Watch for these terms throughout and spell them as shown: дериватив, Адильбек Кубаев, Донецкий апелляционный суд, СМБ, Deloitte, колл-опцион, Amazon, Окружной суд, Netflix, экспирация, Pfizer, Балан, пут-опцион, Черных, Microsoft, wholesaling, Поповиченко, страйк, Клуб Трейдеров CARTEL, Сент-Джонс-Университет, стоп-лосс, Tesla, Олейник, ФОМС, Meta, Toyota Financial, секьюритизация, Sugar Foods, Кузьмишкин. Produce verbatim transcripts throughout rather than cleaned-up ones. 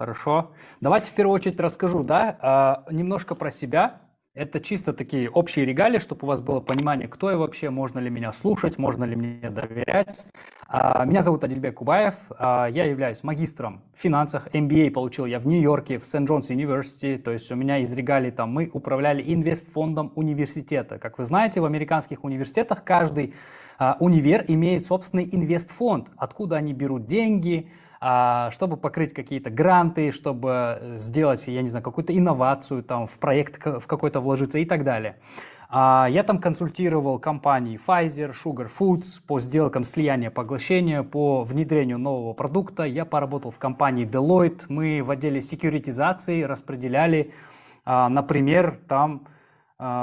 Хорошо. Давайте в первую очередь расскажу, да, немножко про себя. Это чисто такие общие регалии, чтобы у вас было понимание, кто я вообще, можно ли меня слушать, можно ли мне доверять. Меня зовут Адильбек Кубаев, я являюсь магистром в финансах, эм би эй получил я в Нью-Йорке, в Сент-Джонс-Университет, то есть у меня из регалий там мы управляли инвестфондом университета. Как вы знаете, в американских университетах каждый универ имеет собственный инвестфонд, откуда они берут деньги, чтобы покрыть какие-то гранты, чтобы сделать, я не знаю, какую-то инновацию, там, в проект в какой-то вложиться и так далее. Я там консультировал компании Pfizer, Sugar Foods по сделкам слияния, поглощения, по внедрению нового продукта. Я поработал в компании Deloitte. Мы в отделе секьюритизации распределяли, например, там,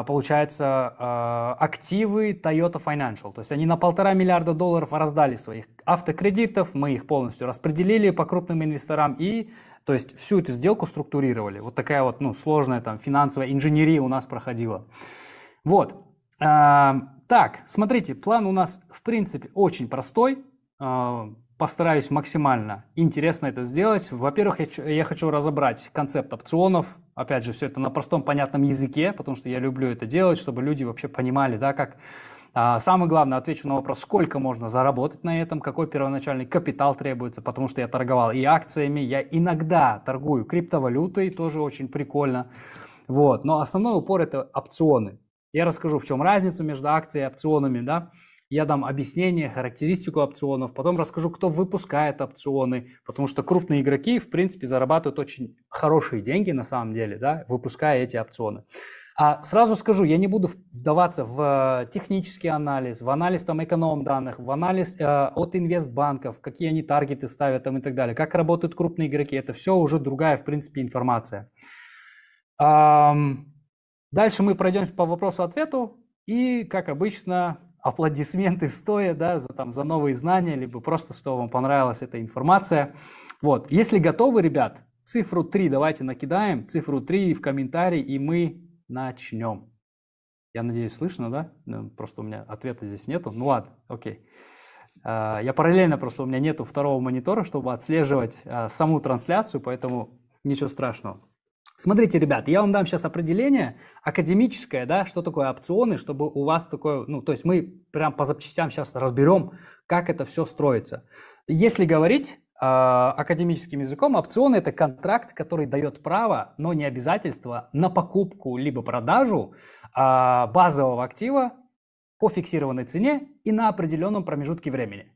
получается, активы Toyota Financial. То есть они на полтора миллиарда долларов раздали своих автокредитов, мы их полностью распределили по крупным инвесторам и, то есть, всю эту сделку структурировали. Вот такая вот, ну, сложная там финансовая инженерия у нас проходила. Вот. Так, смотрите, план у нас, в принципе, очень простой. Постараюсь максимально интересно это сделать. Во-первых, я хочу разобрать концепт опционов. Опять же, все это на простом, понятном языке, потому что я люблю это делать, чтобы люди вообще понимали, да, как... Самое главное, отвечу на вопрос, сколько можно заработать на этом, какой первоначальный капитал требуется, потому что я торговал и акциями, я иногда торгую криптовалютой, тоже очень прикольно. Вот. Но основной упор – это опционы. Я расскажу, в чем разница между акцией и опционами, да. Я дам объяснение, характеристику опционов, потом расскажу, кто выпускает опционы, потому что крупные игроки, в принципе, зарабатывают очень хорошие деньги на самом деле, да, выпуская эти опционы. А сразу скажу, я не буду вдаваться в технический анализ, в анализ там эконом-данных, в анализ э, от инвестбанков, какие они таргеты ставят там и так далее, как работают крупные игроки, это все уже другая, в принципе, информация. Эм, дальше мы пройдемся по вопросу-ответу и, как обычно, аплодисменты стоя, да, за, там, за новые знания, либо просто, что вам понравилась эта информация. Вот, если готовы, ребят, цифру три давайте накидаем, цифру три в комментарии, и мы начнем. Я надеюсь, слышно, да? Просто у меня ответа здесь нету. Ну ладно, окей. Я параллельно, просто у меня нету второго монитора, чтобы отслеживать саму трансляцию, поэтому ничего страшного. Смотрите, ребят, я вам дам сейчас определение академическое, да, что такое опционы, чтобы у вас такое, ну, то есть мы прям по запчастям сейчас разберем, как это все строится. Если говорить э, академическим языком, опционы – это контракт, который дает право, но не обязательство на покупку либо продажу э, базового актива по фиксированной цене и на определенном промежутке времени.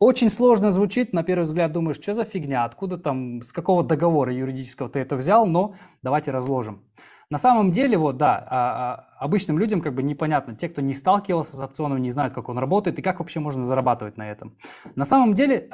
Очень сложно звучит, на первый взгляд думаешь, что за фигня, откуда там, с какого договора юридического ты это взял, но давайте разложим. На самом деле, вот, да, обычным людям как бы непонятно, те, кто не сталкивался с опционом, не знают, как он работает и как вообще можно зарабатывать на этом. На самом деле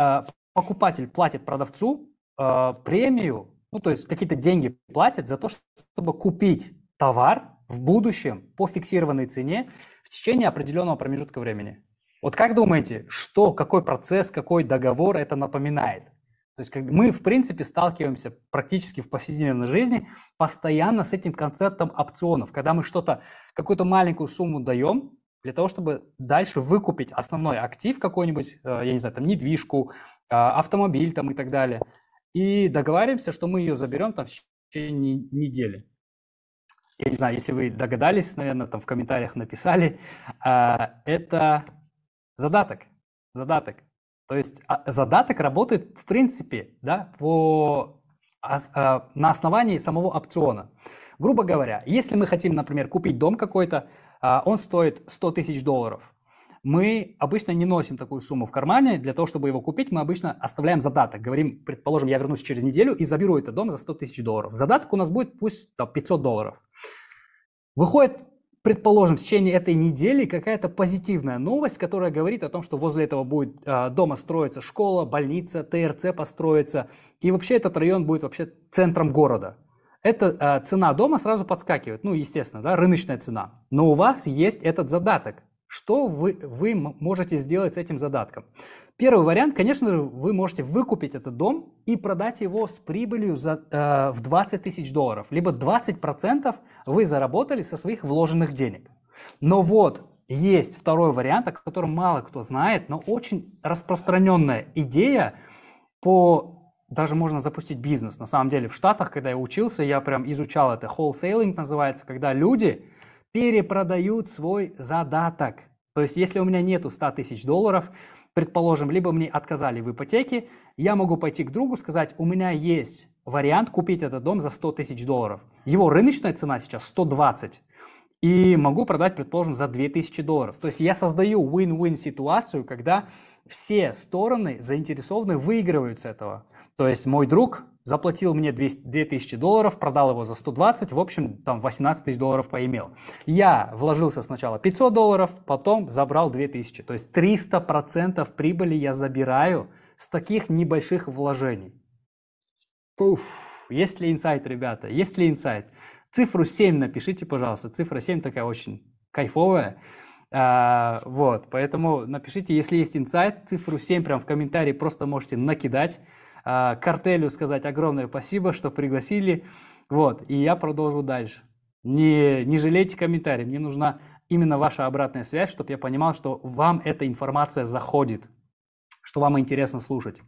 покупатель платит продавцу премию, ну то есть какие-то деньги платит за то, чтобы купить товар в будущем по фиксированной цене в течение определенного промежутка времени. Вот как думаете, что, какой процесс, какой договор это напоминает? То есть как мы, в принципе, сталкиваемся практически в повседневной жизни постоянно с этим концептом опционов, когда мы что-то, какую-то маленькую сумму даем для того, чтобы дальше выкупить основной актив какой-нибудь, я не знаю, там недвижку, автомобиль там и так далее, и договариваемся, что мы ее заберем там в течение недели. Я не знаю, если вы догадались, наверное, там в комментариях написали, это... Задаток, задаток, то есть задаток работает в принципе, да, по, на основании самого опциона. Грубо говоря, если мы хотим, например, купить дом какой-то, он стоит сто тысяч долларов. Мы обычно не носим такую сумму в кармане, для того, чтобы его купить, мы обычно оставляем задаток. Говорим, предположим, я вернусь через неделю и заберу этот дом за сто тысяч долларов. Задаток у нас будет пусть там, пятьсот долларов. Выходит... Предположим, в течение этой недели какая-то позитивная новость, которая говорит о том, что возле этого будет э, дома строиться школа, больница, ТРЦ построится, и вообще этот район будет вообще центром города. Эта э, цена дома сразу подскакивает, ну, естественно, да, рыночная цена. Но у вас есть этот задаток. Что вы, вы можете сделать с этим задатком? Первый вариант, конечно, вы можете выкупить этот дом и продать его с прибылью за, э, в двадцать тысяч долларов, либо двадцать процентов вы заработали со своих вложенных денег. Но вот есть второй вариант, о котором мало кто знает, но очень распространенная идея по даже можно запустить бизнес. На самом деле в Штатах, когда я учился, я прям изучал это. Wholesaling называется, когда люди перепродают свой задаток. То есть если у меня нету ста тысяч долларов, предположим, либо мне отказали в ипотеке, я могу пойти к другу, сказать, у меня есть вариант купить этот дом за сто тысяч долларов. Его рыночная цена сейчас сто двадцать. И могу продать, предположим, за две тысячи долларов. То есть я создаю win-win ситуацию, когда все стороны заинтересованы, выигрывают с этого. То есть мой друг заплатил мне две тысячи долларов, продал его за сто двадцать, в общем, там восемнадцать тысяч долларов поимел. Я вложился сначала пятьсот долларов, потом забрал две тысячи. То есть триста процентов прибыли я забираю с таких небольших вложений. Пуф, есть ли инсайт, ребята? Есть ли инсайт? Цифру семь напишите, пожалуйста. Цифра семь такая очень кайфовая. А, вот, поэтому напишите, если есть инсайт, цифру семь прям в комментарии просто можете накидать. А, картелю сказать огромное спасибо, что пригласили. Вот, и я продолжу дальше. Не, не жалейте комментарии. Мне нужна именно ваша обратная связь, чтобы я понимал, что вам эта информация заходит, что вам интересно слушать.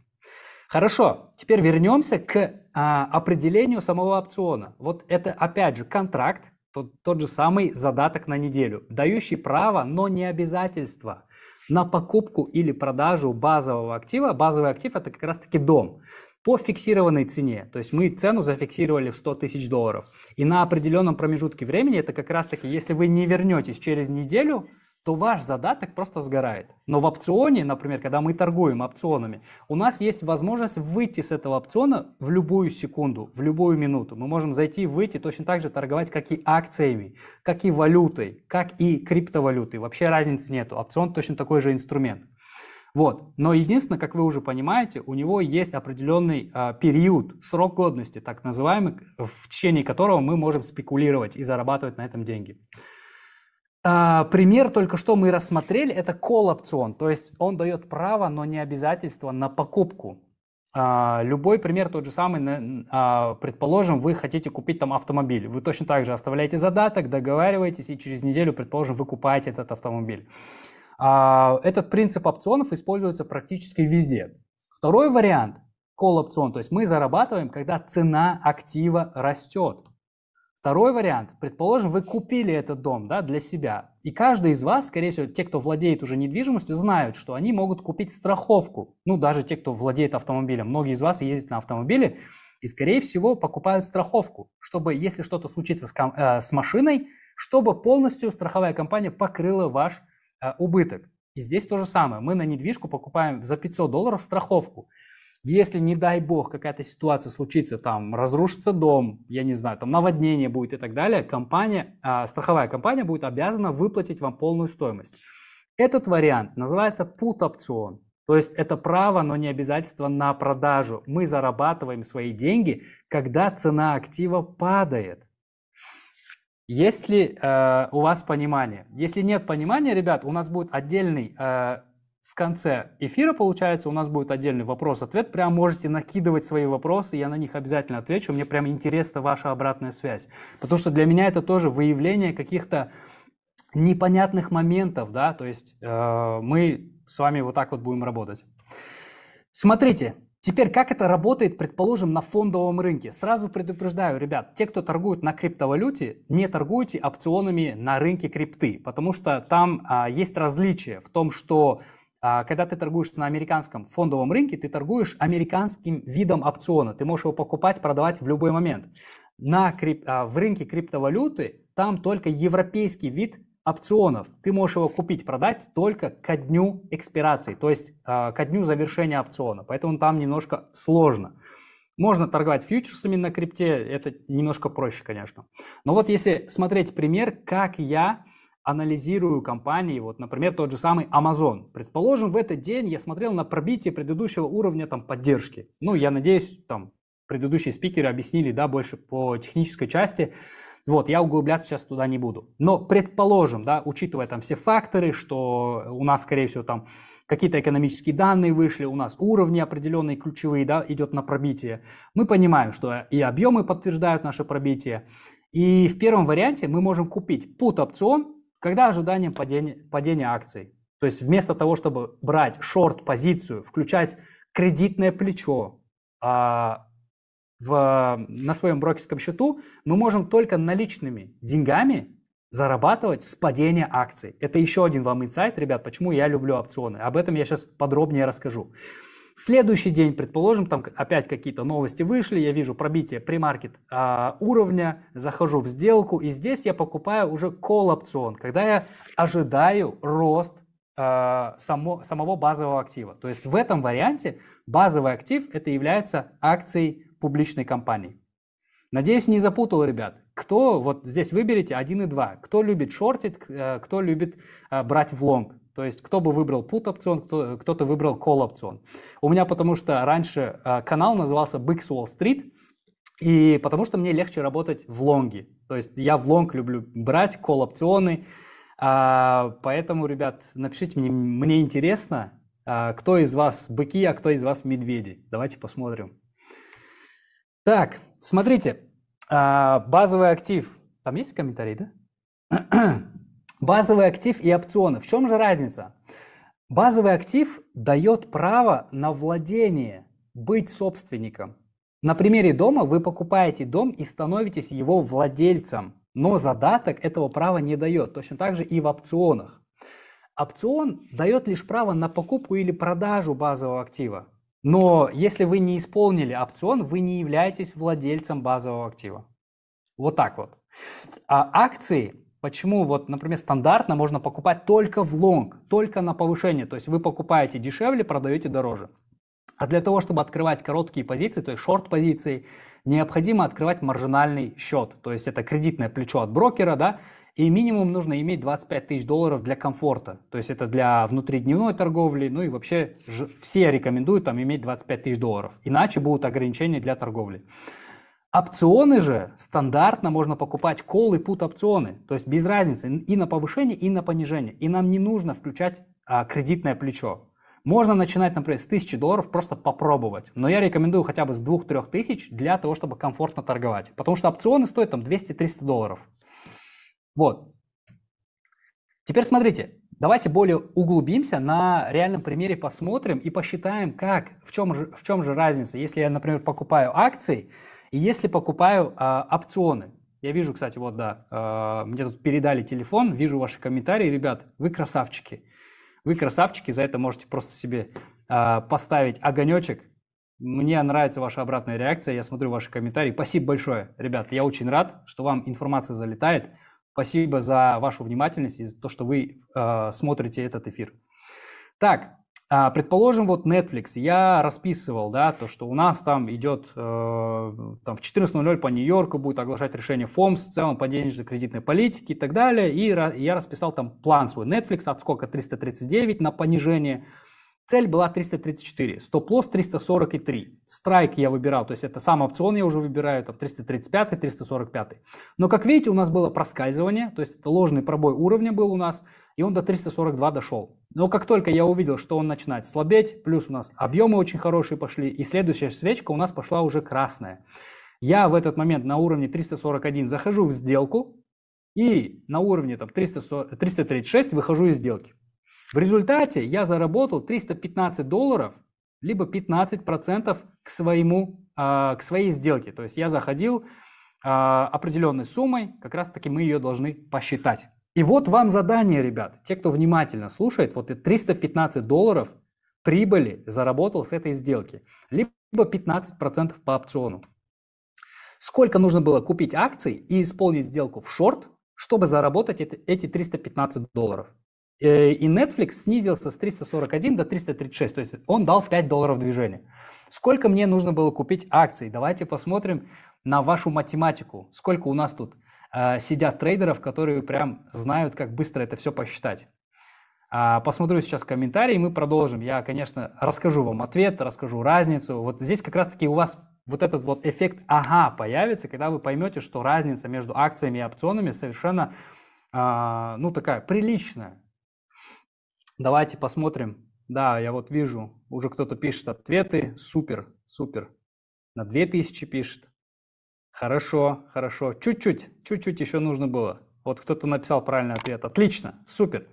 Хорошо, теперь вернемся к а, определению самого опциона. Вот это, опять же, контракт, тот, тот же самый задаток на неделю, дающий право, но не обязательство на покупку или продажу базового актива. Базовый актив – это как раз-таки дом по фиксированной цене. То есть мы цену зафиксировали в сто тысяч долларов. И на определенном промежутке времени, это как раз-таки, если вы не вернетесь через неделю, то ваш задаток просто сгорает. Но в опционе, например, когда мы торгуем опционами, у нас есть возможность выйти с этого опциона в любую секунду, в любую минуту. Мы можем зайти и выйти, точно так же торговать как и акциями, как и валютой, как и криптовалютой. Вообще разницы нету. Опцион точно такой же инструмент. Вот. Но единственное, как вы уже понимаете, у него есть определенный э, период, срок годности, так называемый, в течение которого мы можем спекулировать и зарабатывать на этом деньги. Пример только что мы рассмотрели, это колл-опцион, то есть он дает право, но не обязательство на покупку. Любой пример тот же самый, предположим, вы хотите купить там автомобиль, вы точно так же оставляете задаток, договариваетесь и через неделю, предположим, вы покупаете этот автомобиль. Этот принцип опционов используется практически везде. Второй вариант – колл-опцион, то есть мы зарабатываем, когда цена актива растет. Второй вариант. Предположим, вы купили этот дом, да, для себя. И каждый из вас, скорее всего, те, кто владеет уже недвижимостью, знают, что они могут купить страховку. Ну, даже те, кто владеет автомобилем. Многие из вас ездят на автомобиле и, скорее всего, покупают страховку, чтобы, если что-то случится с, ком- э, с машиной, чтобы полностью страховая компания покрыла ваш э, убыток. И здесь то же самое. Мы на недвижку покупаем за пятьсот долларов страховку. Если, не дай бог, какая-то ситуация случится, там, разрушится дом, я не знаю, там, наводнение будет и так далее, компания, э, страховая компания будет обязана выплатить вам полную стоимость. Этот вариант называется put-опцион, то есть это право, но не обязательство на продажу. Мы зарабатываем свои деньги, когда цена актива падает. Есть ли э, у вас понимание? Если нет понимания, ребят, у нас будет отдельный... Э, В конце эфира, получается, у нас будет отдельный вопрос-ответ. Прям можете накидывать свои вопросы, я на них обязательно отвечу. Мне прям интересна ваша обратная связь. Потому что для меня это тоже выявление каких-то непонятных моментов, да, то есть э, мы с вами вот так вот будем работать. Смотрите, теперь как это работает, предположим, на фондовом рынке. Сразу предупреждаю, ребят, те, кто торгует на криптовалюте, не торгуйте опционами на рынке крипты, потому что там э, есть различия в том, что... Когда ты торгуешь на американском фондовом рынке, ты торгуешь американским видом опциона. Ты можешь его покупать, продавать в любой момент. На крип... В рынке криптовалюты там только европейский вид опционов. Ты можешь его купить, продать только ко дню экспирации, то есть ко дню завершения опциона. Поэтому там немножко сложно. Можно торговать фьючерсами на крипте, это немножко проще, конечно. Но вот если смотреть пример, как я... анализирую компании, вот, например, тот же самый Amazon. Предположим, в этот день я смотрел на пробитие предыдущего уровня там, поддержки. Ну, я надеюсь, там, предыдущие спикеры объяснили, да, больше по технической части. Вот, я углубляться сейчас туда не буду. Но предположим, да, учитывая там все факторы, что у нас, скорее всего, там какие-то экономические данные вышли, у нас уровни определенные ключевые, да, идет на пробитие. Мы понимаем, что и объемы подтверждают наше пробитие. И в первом варианте мы можем купить put-опцион, когда ожиданием падения, падения акций. То есть вместо того, чтобы брать шорт-позицию, включать кредитное плечо, а, в, на своем брокерском счету, мы можем только наличными деньгами зарабатывать с падения акций. Это еще один вам инсайт, ребят, почему я люблю опционы. Об этом я сейчас подробнее расскажу. В следующий день, предположим, там опять какие-то новости вышли, я вижу пробитие премаркет а, уровня, захожу в сделку, и здесь я покупаю уже колл-опцион, когда я ожидаю рост а, само, самого базового актива. То есть в этом варианте базовый актив это является акцией публичной компании. Надеюсь, не запутал, ребят. Кто, вот здесь выберите один и два, кто любит шортить, кто любит а, брать в лонг. То есть кто бы выбрал put опцион, кто, кто-то выбрал call опцион. У меня потому что раньше э, канал назывался би икс Wall Street, и потому что мне легче работать в лонге. То есть я в лонг люблю брать call опционы, э, поэтому, ребят, напишите мне, мне интересно, э, кто из вас быки, а кто из вас медведи. Давайте посмотрим. Так, смотрите, э, базовый актив. Там есть комментарий, да? Базовый актив и опционы. В чем же разница? Базовый актив дает право на владение, быть собственником. На примере дома вы покупаете дом и становитесь его владельцем, но задаток этого права не дает. Точно так же и в опционах. Опцион дает лишь право на покупку или продажу базового актива. Но если вы не исполнили опцион, вы не являетесь владельцем базового актива. Вот так вот. А акции... Почему, вот, например, стандартно можно покупать только в лонг, только на повышение. То есть вы покупаете дешевле, продаете дороже. А для того, чтобы открывать короткие позиции, то есть шорт-позиции, необходимо открывать маржинальный счет. То есть это кредитное плечо от брокера, да, и минимум нужно иметь двадцать пять тысяч долларов для комфорта. То есть это для внутридневной торговли, ну и вообще все рекомендуют там иметь двадцать пять тысяч долларов. Иначе будут ограничения для торговли. Опционы же стандартно можно покупать колл и put опционы, то есть без разницы и на повышение, и на понижение. И нам не нужно включать а, кредитное плечо. Можно начинать, например, с тысячи долларов, просто попробовать. Но я рекомендую хотя бы с двух-трёх тысяч для того, чтобы комфортно торговать. Потому что опционы стоят там двести-триста долларов. Вот. Теперь смотрите, давайте более углубимся на реальном примере, посмотрим и посчитаем, как, в чем же, в чем же разница. Если я, например, покупаю акции, и если покупаю а, опционы, я вижу, кстати, вот, да, а, мне тут передали телефон, вижу ваши комментарии, ребят, вы красавчики. Вы красавчики, за это можете просто себе а, поставить огонечек. Мне нравится ваша обратная реакция, я смотрю ваши комментарии. Спасибо большое, ребят, я очень рад, что вам информация залетает. Спасибо за вашу внимательность и за то, что вы а, смотрите этот эфир. Так. Предположим, вот Netflix, я расписывал, да, то, что у нас там идет, э, там в четырнадцать ноль-ноль по Нью-Йорку будет оглашать решение ФОМС, в целом по денежно-кредитной политике и так далее, и, и я расписал там план свой Netflix, отскока триста тридцать девять на понижение, цель была триста тридцать четыре, стоп-лосс триста сорок три, страйк я выбирал, то есть это сам опцион я уже выбираю, там триста тридцать пять, триста сорок пять, но как видите у нас было проскальзывание, то есть это ложный пробой уровня был у нас, и он до триста сорок два дошел. Но как только я увидел, что он начинает слабеть, плюс у нас объемы очень хорошие пошли, и следующая свечка у нас пошла уже красная. Я в этот момент на уровне триста сорок один захожу в сделку, и на уровне там, триста тридцать шесть выхожу из сделки. В результате я заработал триста пятнадцать долларов, либо пятнадцать процентов к, своему, к своей сделке. То есть я заходил определенной суммой, как раз таки мы ее должны посчитать. И вот вам задание, ребят, те, кто внимательно слушает, вот и триста пятнадцать долларов прибыли заработал с этой сделки, либо пятнадцать процентов по опциону. Сколько нужно было купить акций и исполнить сделку в шорт, чтобы заработать эти триста пятнадцать долларов? И Netflix снизился с триста сорок один до триста тридцать шесть, то есть он дал пять долларов движения. Сколько мне нужно было купить акций? Давайте посмотрим на вашу математику, сколько у нас тут сидят трейдеров, которые прям знают, как быстро это все посчитать. Посмотрю сейчас комментарии, и мы продолжим. Я, конечно, расскажу вам ответ, расскажу разницу. Вот здесь как раз-таки у вас вот этот вот эффект «ага» появится, когда вы поймете, что разница между акциями и опционами совершенно, ну, такая приличная. Давайте посмотрим. Да, я вот вижу, уже кто-то пишет ответы. Супер, супер. На две тысячи пишет. Хорошо, хорошо. Чуть-чуть, чуть-чуть еще нужно было. Вот кто-то написал правильный ответ. Отлично, супер.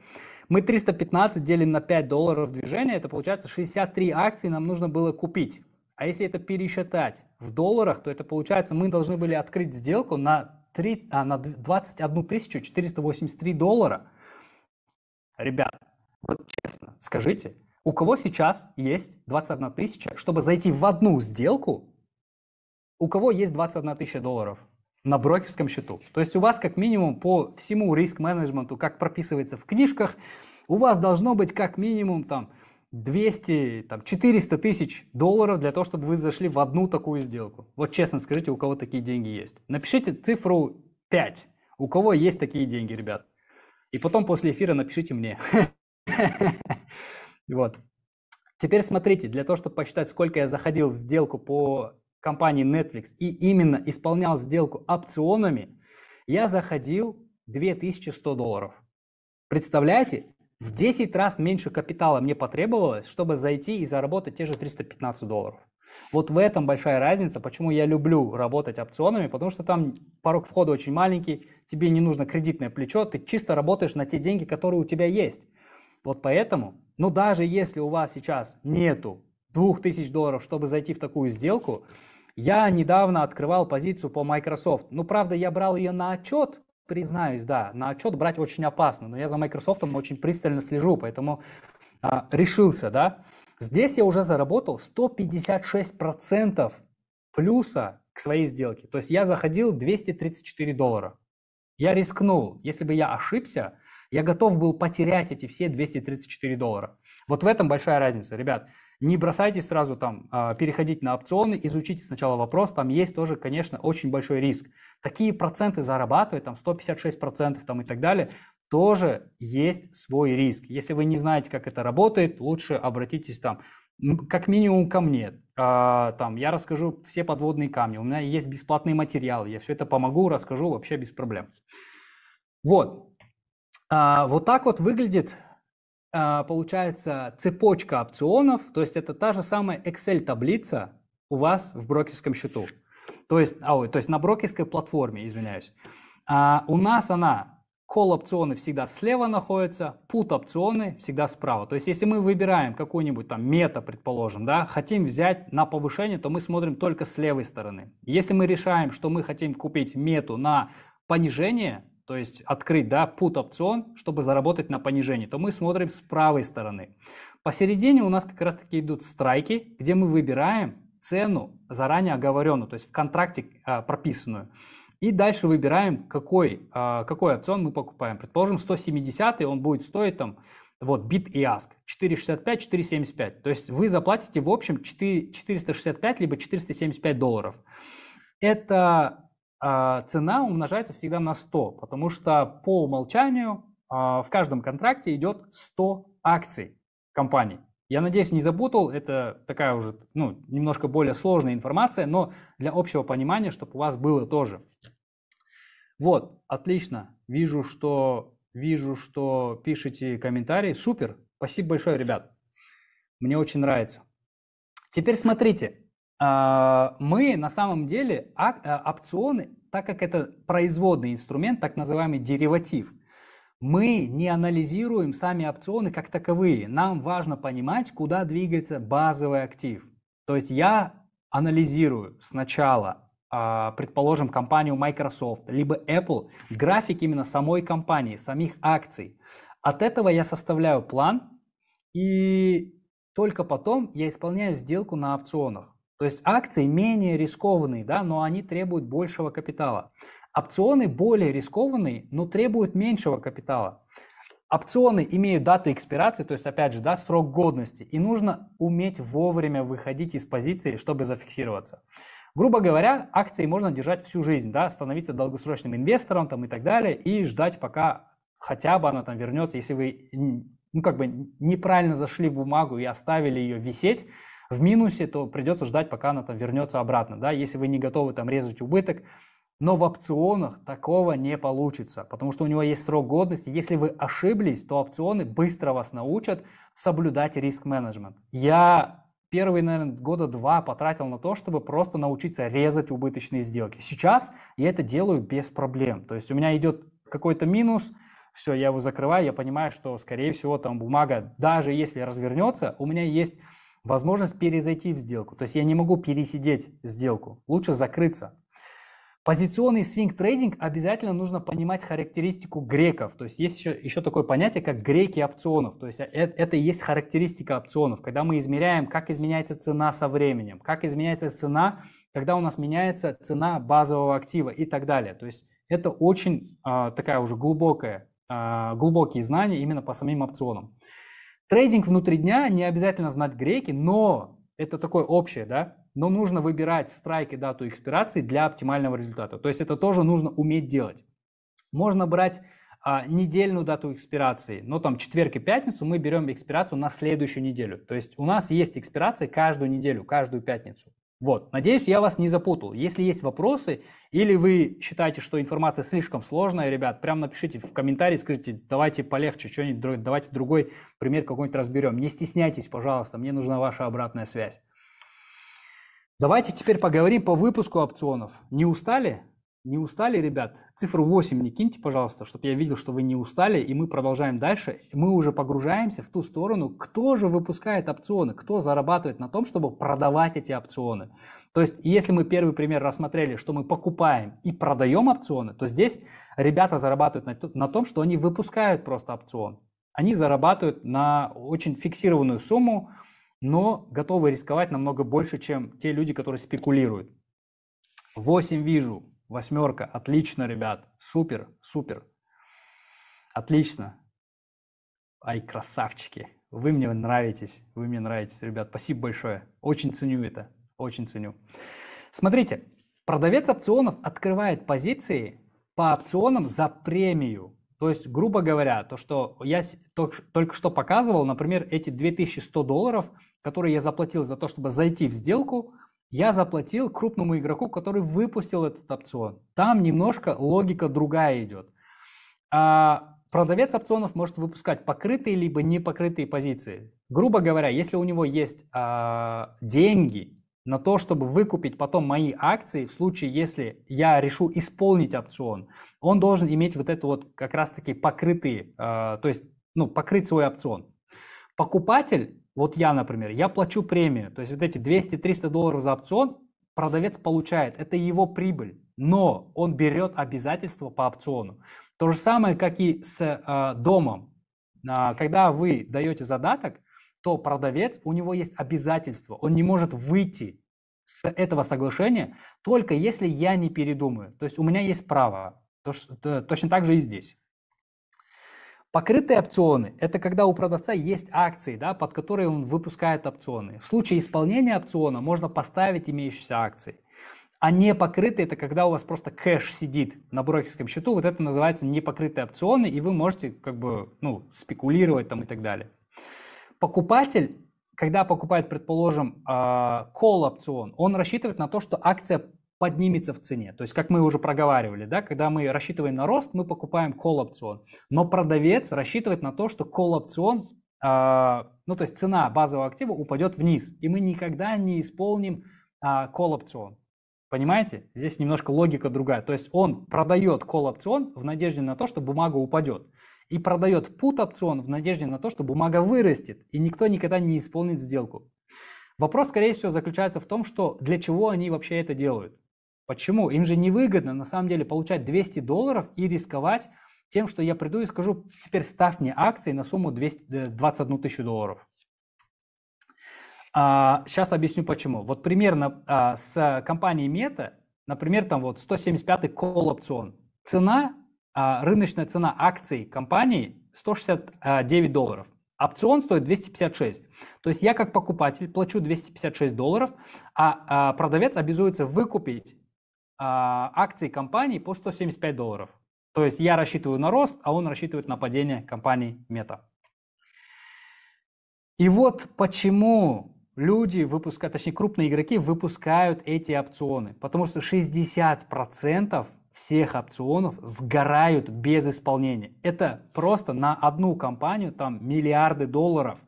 Мы триста пятнадцать делим на пять долларов движения, это получается шестьдесят три акции нам нужно было купить. А если это пересчитать в долларах, то это получается, мы должны были открыть сделку на, три, а, на двадцать одну тысячу четыреста восемьдесят три доллара. Ребят, вот честно, скажите, у кого сейчас есть двадцать одна тысяча, чтобы зайти в одну сделку, у кого есть двадцать одна тысяча долларов на брокерском счету? То есть у вас как минимум по всему риск-менеджменту, как прописывается в книжках, у вас должно быть как минимум там двести, там, четыреста тысяч долларов для того, чтобы вы зашли в одну такую сделку. Вот честно скажите, у кого такие деньги есть. Напишите цифру пять, у кого есть такие деньги, ребят. И потом после эфира напишите мне. Вот. Теперь смотрите, для того, чтобы посчитать, сколько я заходил в сделку по компании Netflix и именно исполнял сделку опционами, я заходил две тысячи сто долларов. Представляете? В десять раз меньше капитала мне потребовалось, чтобы зайти и заработать те же триста пятнадцать долларов. Вот в этом большая разница, почему я люблю работать опционами, потому что там порог входа очень маленький, тебе не нужно кредитное плечо, ты чисто работаешь на те деньги, которые у тебя есть. Вот поэтому, ну даже если у вас сейчас нету двух тысяч долларов, чтобы зайти в такую сделку, я недавно открывал позицию по Microsoft. Ну правда, я брал ее на отчет. Признаюсь, да, на отчет брать очень опасно, но я за Microsoft очень пристально слежу, поэтому а, решился, да. Здесь я уже заработал сто пятьдесят шесть процентов плюса к своей сделке, то есть я заходил двести тридцать четыре доллара. Я рискнул, если бы я ошибся, я готов был потерять эти все двести тридцать четыре доллара. Вот в этом большая разница, ребят. Не бросайтесь сразу там переходить на опционы, изучите сначала вопрос, там есть тоже, конечно, очень большой риск. Такие проценты зарабатывать, там сто пятьдесят шесть процентов там и так далее, тоже есть свой риск. Если вы не знаете, как это работает, лучше обратитесь там, как минимум ко мне, там я расскажу все подводные камни, у меня есть бесплатные материалы, я все это помогу, расскажу вообще без проблем. Вот, вот так вот выглядит. Получается цепочка опционов, то есть это та же самая Excel-таблица у вас в брокерском счету, то есть, ой, то есть на брокерской платформе, извиняюсь. А у нас она, call-опционы всегда слева находятся, put-опционы всегда справа. То есть если мы выбираем какую-нибудь там Meta, предположим, да, хотим взять на повышение, то мы смотрим только с левой стороны. Если мы решаем, что мы хотим купить Мету на понижение, то есть открыть, да, put-опцион, чтобы заработать на понижении, то мы смотрим с правой стороны. Посередине у нас как раз-таки идут страйки, где мы выбираем цену заранее оговоренную, то есть в контракте а, прописанную. И дальше выбираем, какой, а, какой опцион мы покупаем. Предположим, сто семьдесят, и он будет стоить там, вот, bid и ask, четыреста шестьдесят пять, четыреста семьдесят пять. То есть вы заплатите в общем четыреста шестьдесят пять либо четыреста семьдесят пять долларов. Это... цена умножается всегда на сто, потому что по умолчанию в каждом контракте идет сто акций компании. Я надеюсь, не запутал, это такая уже, ну, немножко более сложная информация, но для общего понимания, чтобы у вас было тоже. Вот, отлично, вижу, что, вижу, что пишите комментарии, супер, спасибо большое, ребят, мне очень нравится. Теперь смотрите. Мы на самом деле опционы, так как это производный инструмент, так называемый дериватив, мы не анализируем сами опционы как таковые. Нам важно понимать, куда двигается базовый актив. То есть я анализирую сначала, предположим, компанию Microsoft, либо Apple, график именно самой компании, самих акций. От этого я составляю план, и только потом я исполняю сделку на опционах. То есть акции менее рискованные, да, но они требуют большего капитала. Опционы более рискованные, но требуют меньшего капитала. Опционы имеют дату экспирации, то есть, опять же, да, срок годности. И нужно уметь вовремя выходить из позиции, чтобы зафиксироваться. Грубо говоря, акции можно держать всю жизнь, да, становиться долгосрочным инвестором там, и так далее, и ждать, пока хотя бы она там вернется. Если вы, ну, как бы неправильно зашли в бумагу и оставили ее висеть в минусе, то придется ждать, пока она там вернется обратно, да, если вы не готовы там резать убыток. Но в опционах такого не получится, потому что у него есть срок годности. Если вы ошиблись, то опционы быстро вас научат соблюдать риск-менеджмент. Я первые, наверное, года два потратил на то, чтобы просто научиться резать убыточные сделки. Сейчас я это делаю без проблем. То есть у меня идет какой-то минус, все, я его закрываю, я понимаю, что, скорее всего, там бумага, даже если развернется, у меня есть возможность перезайти в сделку. То есть я не могу пересидеть сделку, лучше закрыться. Позиционный свинг-трейдинг обязательно нужно понимать характеристику греков. То есть есть еще, еще такое понятие, как греки опционов. То есть это, это и есть характеристика опционов, когда мы измеряем, как изменяется цена со временем, как изменяется цена, когда у нас меняется цена базового актива и так далее. То есть это очень а, такая уже глубокая, а, глубокие знания именно по самим опционам. Трейдинг внутри дня не обязательно знать греки, но это такое общее, да? Но нужно выбирать страйк и дату экспирации для оптимального результата. То есть это тоже нужно уметь делать. Можно брать а, недельную дату экспирации, но там четверг и пятницу мы берем экспирацию на следующую неделю. То есть у нас есть экспирация каждую неделю, каждую пятницу. Вот. Надеюсь, я вас не запутал. Если есть вопросы или вы считаете, что информация слишком сложная, ребят, прям напишите в комментарии, скажите, давайте полегче, что-нибудь, давайте другой пример какой-нибудь разберем. Не стесняйтесь, пожалуйста, мне нужна ваша обратная связь. Давайте теперь поговорим по выпуску опционов. Не устали? Не устали, ребят? Цифру восемь не киньте, пожалуйста, чтобы я видел, что вы не устали, и мы продолжаем дальше. Мы уже погружаемся в ту сторону, кто же выпускает опционы, кто зарабатывает на том, чтобы продавать эти опционы. То есть, если мы первый пример рассмотрели, что мы покупаем и продаем опционы, то здесь ребята зарабатывают на том, что они выпускают просто опцион. Они зарабатывают на очень фиксированную сумму, но готовы рисковать намного больше, чем те люди, которые спекулируют. восемь вижу, восьмерка, отлично, ребят, супер, супер, отлично. Ай, красавчики, вы мне нравитесь, вы мне нравитесь, ребят, спасибо большое, очень ценю это, очень ценю. Смотрите, продавец опционов открывает позиции по опционам за премию. То есть, грубо говоря, то, что я только что показывал, например, эти две тысячи сто долларов, которые я заплатил за то, чтобы зайти в сделку, я заплатил крупному игроку, который выпустил этот опцион. Там немножко логика другая идет. А продавец опционов может выпускать покрытые либо непокрытые позиции. Грубо говоря, если у него есть а, деньги на то, чтобы выкупить потом мои акции, в случае, если я решу исполнить опцион, он должен иметь вот это вот как раз-таки покрытые, э, то есть, ну, покрыть свой опцион. Покупатель, вот я, например, я плачу премию, то есть вот эти двести-триста долларов за опцион продавец получает, это его прибыль, но он берет обязательства по опциону. То же самое, как и с э, домом. Э, когда вы даете задаток, то продавец, у него есть обязательства, он не может выйти с этого соглашения, только если я не передумаю. То есть у меня есть право. Точно так же и здесь. Покрытые опционы – это когда у продавца есть акции, да, под которые он выпускает опционы. В случае исполнения опциона можно поставить имеющиеся акции. А непокрытые – это когда у вас просто кэш сидит на брокерском счету. Вот это называется непокрытые опционы, и вы можете как бы, ну, спекулировать там и так далее. Покупатель, когда покупает, предположим, колл-опцион, он рассчитывает на то, что акция поднимется в цене. То есть, как мы уже проговаривали, да, когда мы рассчитываем на рост, мы покупаем колл-опцион. Но продавец рассчитывает на то, что колл-опцион, ну, то есть цена базового актива упадет вниз, и мы никогда не исполним колл-опцион. Понимаете? Здесь немножко логика другая. То есть, он продает колл-опцион в надежде на то, что бумага упадет. И продает пут-опцион в надежде на то, что бумага вырастет, и никто никогда не исполнит сделку. Вопрос, скорее всего, заключается в том, что для чего они вообще это делают. Почему? Им же невыгодно, на самом деле, получать двести долларов и рисковать тем, что я приду и скажу, теперь ставь мне акции на сумму двести двадцать одну тысячу долларов. А, сейчас объясню, почему. Вот примерно а, с компанией Meta, например, там вот сто семьдесят пятый колл-опцион. Цена... Рыночная цена акций компании сто шестьдесят девять долларов. Опцион стоит двести пятьдесят шесть. То есть я как покупатель плачу двести пятьдесят шесть долларов, а продавец обязуется выкупить акции компании по сто семьдесят пять долларов. То есть я рассчитываю на рост, а он рассчитывает на падение компании Meta. И вот почему... Люди выпускают, точнее крупные игроки выпускают эти опционы, потому что шестьдесят процентов всех опционов сгорают без исполнения. Это просто на одну компанию там миллиарды долларов,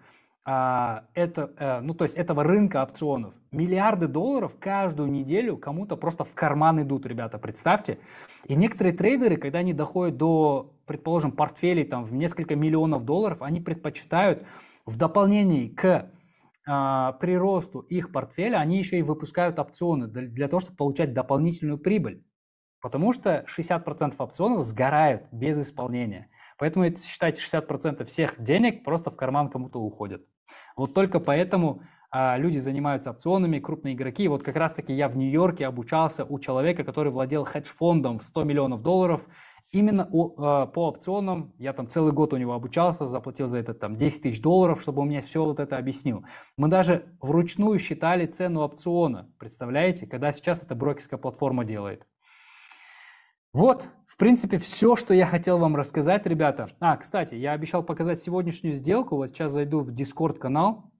а, это, а, ну то есть этого рынка опционов. Миллиарды долларов каждую неделю кому-то просто в карман идут, ребята, представьте. И некоторые трейдеры, когда они доходят до, предположим, портфелей там в несколько миллионов долларов, они предпочитают в дополнение к приросту их портфеля они еще и выпускают опционы для того, чтобы получать дополнительную прибыль. Потому что шестьдесят процентов опционов сгорают без исполнения. Поэтому, если считать, шестьдесят процентов всех денег просто в карман кому-то уходят. Вот только поэтому а, люди занимаются опционами, крупные игроки. Вот как раз-таки я в Нью-Йорке обучался у человека, который владел хедж-фондом в сто миллионов долларов. Именно у, а, по опционам я там целый год у него обучался, заплатил за это там десять тысяч долларов, чтобы он мне все вот это объяснил. Мы даже вручную считали цену опциона, представляете, когда сейчас эта брокерская платформа делает. Вот, в принципе, все, что я хотел вам рассказать, ребята. А, кстати, я обещал показать сегодняшнюю сделку. Вот сейчас зайду в Discord-канал.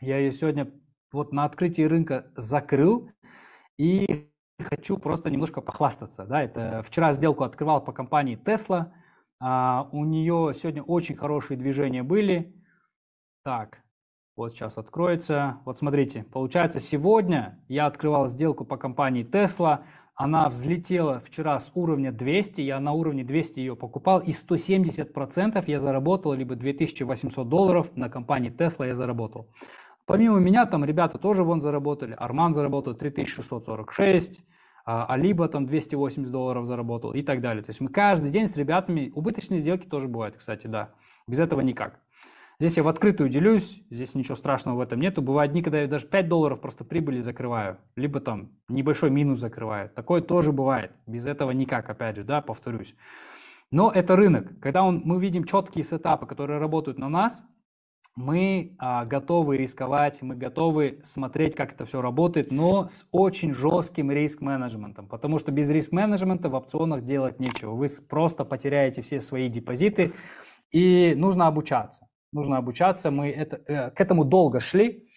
Я ее сегодня вот на открытии рынка закрыл. И хочу просто немножко похвастаться. Да, это вчера сделку открывал по компании Tesla. А, у нее сегодня очень хорошие движения были. Так, вот сейчас откроется. Вот смотрите, получается, сегодня я открывал сделку по компании Tesla. Она взлетела вчера с уровня двести, я на уровне двести ее покупал, и сто семьдесят процентов я заработал, либо две тысячи восемьсот долларов на компании Tesla я заработал. Помимо меня там ребята тоже вон заработали, Арман заработал три тысячи шестьсот сорок шесть, Алиба там двести восемьдесят долларов заработал и так далее. То есть мы каждый день с ребятами, убыточные сделки тоже бывают, кстати, да, без этого никак. Здесь я в открытую делюсь, здесь ничего страшного в этом нету. Бывают дни, когда я даже пять долларов просто прибыли закрываю, либо там небольшой минус закрываю. Такое тоже бывает, без этого никак, опять же, да, повторюсь. Но это рынок. Когда он, мы видим четкие сетапы, которые работают на нас, мы а, готовы рисковать, мы готовы смотреть, как это все работает, но с очень жестким риск-менеджментом, потому что без риск-менеджмента в опционах делать нечего. Вы просто потеряете все свои депозиты, и нужно обучаться. Нужно обучаться, мы это, э, к этому долго шли,